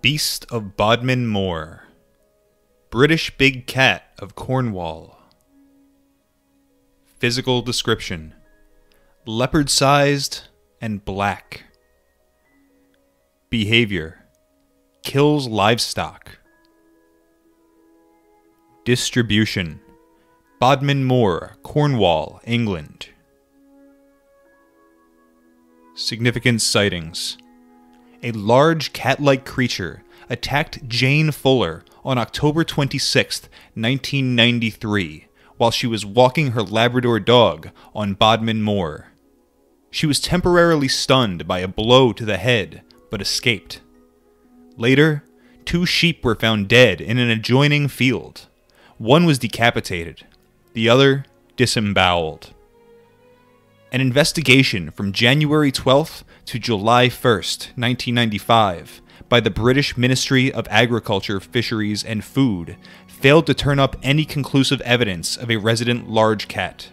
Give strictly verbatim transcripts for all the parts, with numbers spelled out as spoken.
Beast of Bodmin Moor, British Big Cat of Cornwall. Physical description: leopard-sized and black. Behavior: kills livestock. Distribution: Bodmin Moor, Cornwall, England. Significant sightings: a large cat-like creature attacked Jane Fuller on October twenty-sixth, nineteen ninety-three, while she was walking her Labrador dog on Bodmin Moor. She was temporarily stunned by a blow to the head, but escaped. Later, two sheep were found dead in an adjoining field. One was decapitated, the other disemboweled. An investigation from January twelfth to July first, nineteen ninety-five, by the British Ministry of Agriculture, Fisheries and Food failed to turn up any conclusive evidence of a resident large cat.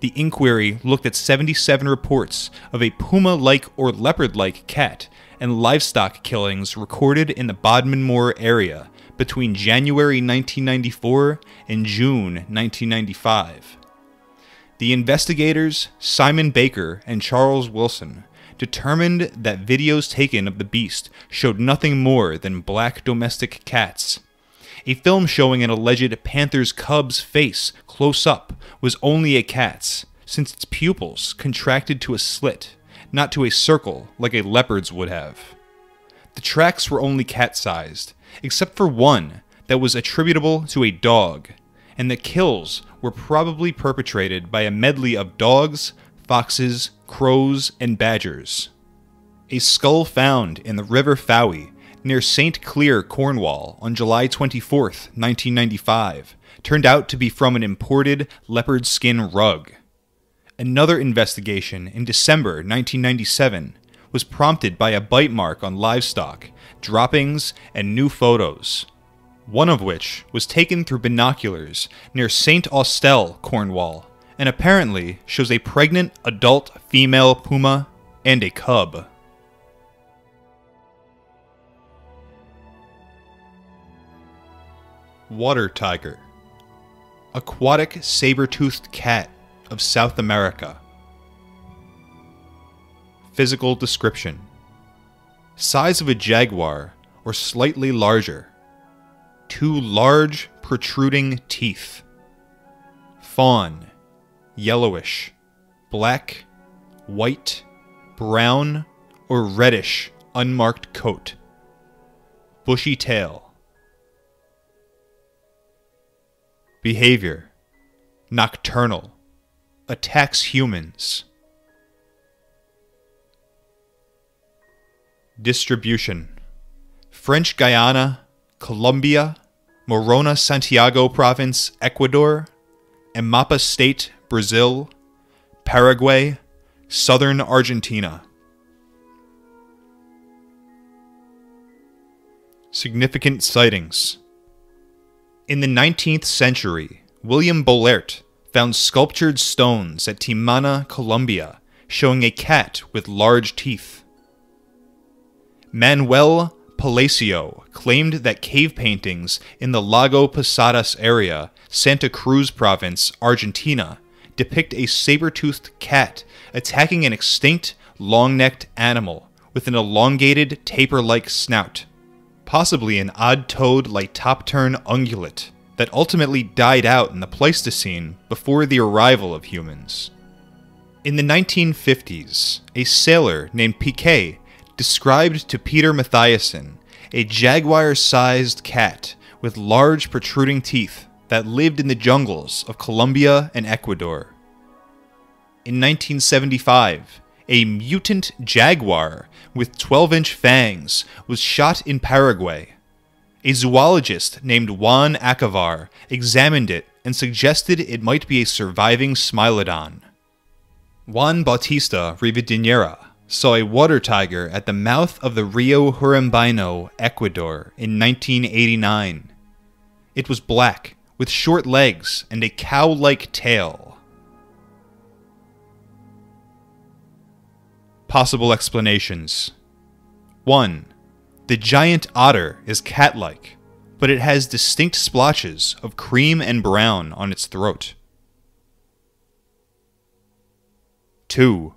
The inquiry looked at seventy-seven reports of a puma-like or leopard-like cat and livestock killings recorded in the Bodmin Moor area between January nineteen ninety-four and June nineteen ninety-five. The investigators, Simon Baker and Charles Wilson, determined that videos taken of the beast showed nothing more than black domestic cats. A film showing an alleged panther's cub's face close up was only a cat's, since its pupils contracted to a slit, not to a circle like a leopard's would have. The tracks were only cat-sized, except for one that was attributable to a dog, and the kills were probably perpetrated by a medley of dogs, foxes, crows, and badgers. A skull found in the River Fowey near Saint Clear, Cornwall, on July twenty-fourth, nineteen ninety-five, turned out to be from an imported leopard skin rug. Another investigation in December nineteen ninety-seven was prompted by a bite mark on livestock, droppings, and new photos, one of which was taken through binoculars near Saint Austell, Cornwall, and apparently shows a pregnant adult female puma and a cub. Water tiger, aquatic saber-toothed cat of South America. Physical description: size of a jaguar or slightly larger. Two large, protruding teeth. Fawn: yellowish, black, white, brown, or reddish unmarked coat. Bushy tail. Behavior: nocturnal. Attacks humans. Distribution: French Guiana, Colombia, Morona Santiago Province, Ecuador, Amapá State, Brazil, Paraguay, Southern Argentina. Significant sightings: in the nineteenth century, William Bolaert found sculptured stones at Timana, Colombia, showing a cat with large teeth. Manuel Palacio claimed that cave paintings in the Lago Posadas area, Santa Cruz Province, Argentina, depict a saber-toothed cat attacking an extinct, long-necked animal with an elongated, taper-like snout, possibly an odd-toed litoptern ungulate that ultimately died out in the Pleistocene before the arrival of humans. In the nineteen fifties, a sailor named Piquet described to Peter Matthiessen a jaguar-sized cat with large protruding teeth that lived in the jungles of Colombia and Ecuador. In nineteen seventy-five, a mutant jaguar with twelve-inch fangs was shot in Paraguay. A zoologist named Juan Acavar examined it and suggested it might be a surviving Smilodon. Juan Bautista Rivadinera saw a water tiger at the mouth of the Rio Jurambino, Ecuador, in nineteen eighty-nine. It was black, with short legs and a cow-like tail. Possible explanations: one. The giant otter is cat-like, but it has distinct splotches of cream and brown on its throat. two.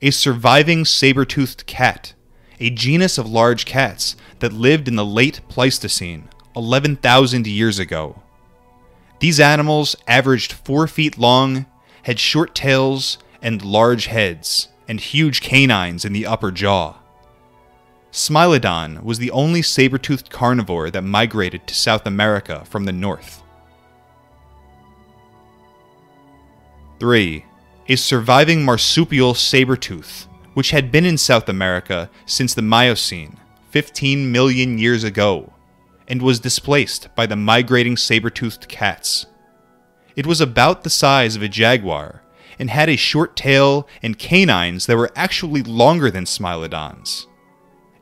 A surviving saber-toothed cat, a genus of large cats that lived in the late Pleistocene, eleven thousand years ago. These animals averaged four feet long, had short tails and large heads, and huge canines in the upper jaw. Smilodon was the only saber-toothed carnivore that migrated to South America from the north. three. A surviving marsupial saber-tooth, which had been in South America since the Miocene, fifteen million years ago, and was displaced by the migrating saber-toothed cats. It was about the size of a jaguar, and had a short tail and canines that were actually longer than Smilodon's.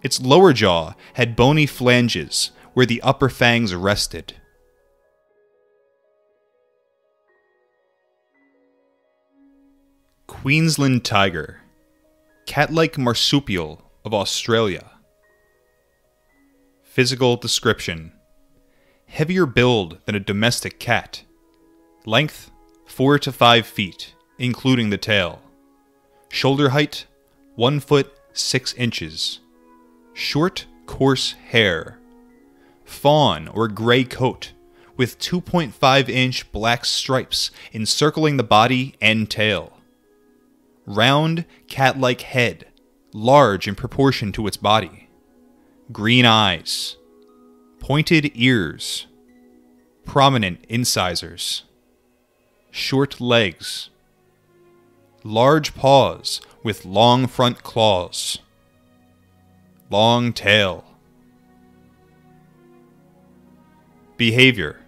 Its lower jaw had bony flanges where the upper fangs rested. Queensland Tiger, cat-like marsupial of Australia. Physical description: heavier build than a domestic cat. Length, four to five feet, including the tail. Shoulder height, one foot, six inches. Short, coarse hair. Fawn or gray coat, with two point five inch black stripes encircling the body and tail. Round, cat-like head, large in proportion to its body. Green eyes. Pointed ears. Prominent incisors. Short legs. Large paws with long front claws. Long tail. Behavior: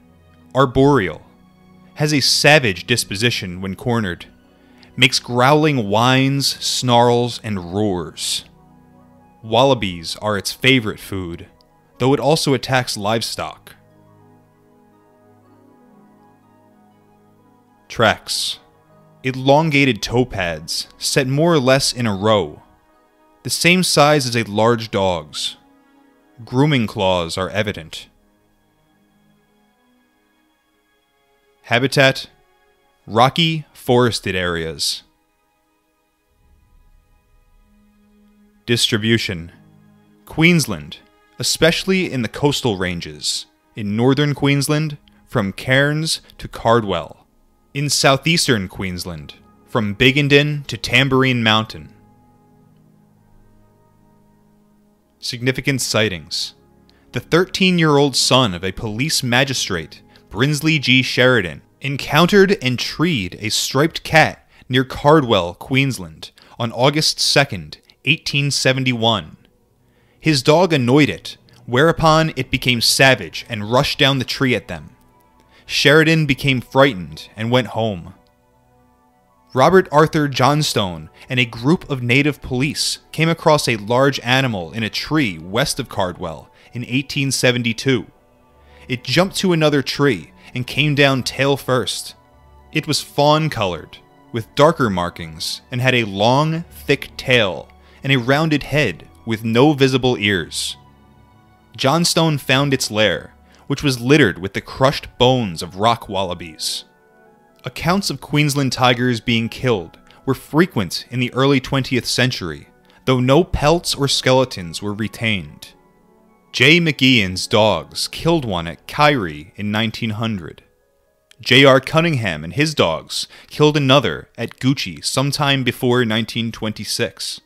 arboreal. Has a savage disposition when cornered. Makes growling whines, snarls, and roars. Wallabies are its favorite food, though it also attacks livestock. Tracks: elongated toe pads set more or less in a row, the same size as a large dog's. Grooming claws are evident. Habitat: rocky, forested areas. Distribution: Queensland, especially in the coastal ranges. In northern Queensland, from Cairns to Cardwell. In southeastern Queensland, from Biggenden to Tambourine Mountain. Significant sightings: the thirteen-year-old son of a police magistrate, Brinsley G. Sheridan, encountered and treed a striped cat near Cardwell, Queensland, on August second, eighteen seventy-one. His dog annoyed it, whereupon it became savage and rushed down the tree at them. Sheridan became frightened and went home. Robert Arthur Johnstone and a group of native police came across a large animal in a tree west of Cardwell in eighteen seventy-two. It jumped to another tree and came down tail first. It was fawn-colored, with darker markings, and had a long, thick tail and a rounded head with no visible ears. Johnstone found its lair, which was littered with the crushed bones of rock wallabies. Accounts of Queensland tigers being killed were frequent in the early twentieth century, though no pelts or skeletons were retained. J. McGeehan's dogs killed one at Kyrie in nineteen hundred. J R Cunningham and his dogs killed another at Gucci sometime before nineteen twenty-six.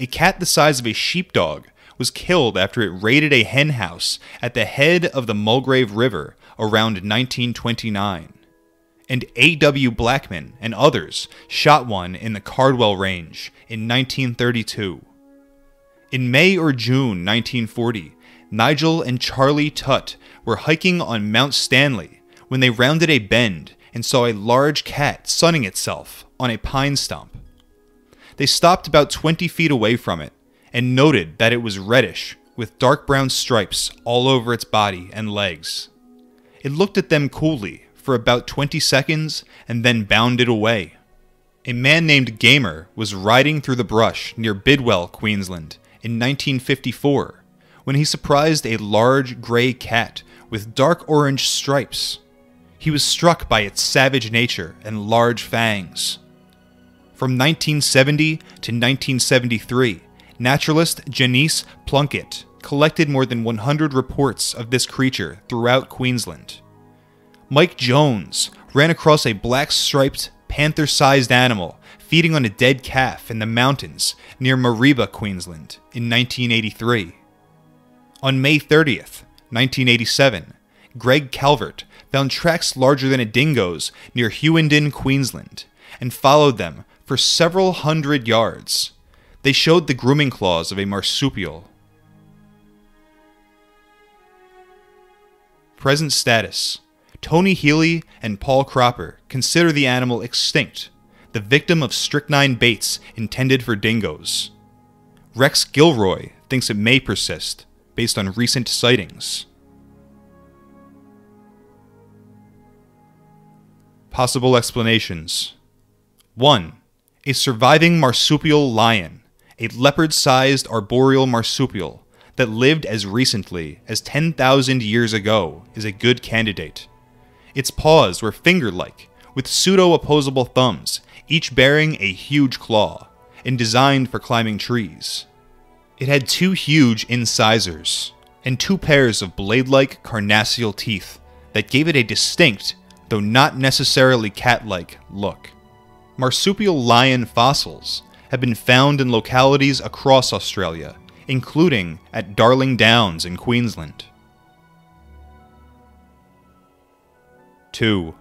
A cat the size of a sheepdog was killed after it raided a hen house at the head of the Mulgrave River around nineteen twenty-nine. And A W Blackman and others shot one in the Cardwell Range in nineteen thirty-two. In May or June nineteen forty, Nigel and Charlie Tutt were hiking on Mount Stanley when they rounded a bend and saw a large cat sunning itself on a pine stump. They stopped about twenty feet away from it and noted that it was reddish with dark brown stripes all over its body and legs. It looked at them coolly for about twenty seconds and then bounded away. A man named Gamer was riding through the brush near Bidwell, Queensland in nineteen fifty-four when he surprised a large gray cat with dark orange stripes. He was struck by its savage nature and large fangs. From nineteen seventy to nineteen seventy-three, naturalist Janice Plunkett collected more than one hundred reports of this creature throughout Queensland. Mike Jones ran across a black-striped, panther-sized animal feeding on a dead calf in the mountains near Mareeba, Queensland, in nineteen eighty-three. On May thirtieth, nineteen eighty-seven, Greg Calvert found tracks larger than a dingo's near Hughenden, Queensland, and followed them for several hundred yards. They showed the grooming claws of a marsupial. Present status. Tony Healy and Paul Cropper consider the animal extinct, the victim of strychnine baits intended for dingoes. Rex Gilroy thinks it may persist, based on recent sightings. Possible explanations. one. A surviving marsupial lion, a leopard-sized arboreal marsupial that lived as recently as ten thousand years ago, is a good candidate. Its paws were finger-like, with pseudo-opposable thumbs, each bearing a huge claw, and designed for climbing trees. It had two huge incisors, and two pairs of blade-like carnassial teeth that gave it a distinct, though not necessarily cat-like, look. Marsupial lion fossils have been found in localities across Australia, including at Darling Downs in Queensland. two.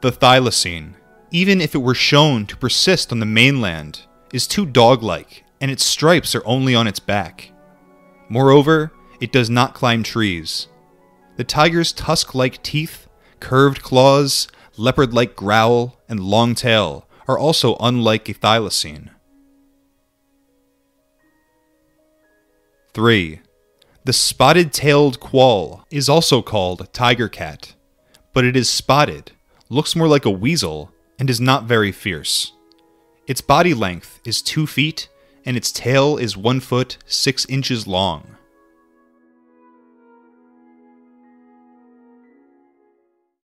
The thylacine, even if it were shown to persist on the mainland, is too dog-like, and its stripes are only on its back. Moreover, it does not climb trees. The tiger's tusk-like teeth, curved claws, leopard-like growl, and long tail are also unlike a thylacine. three. The spotted-tailed quoll is also called tiger cat, but it is spotted, looks more like a weasel, and is not very fierce. Its body length is two feet, and its tail is one foot six inches long.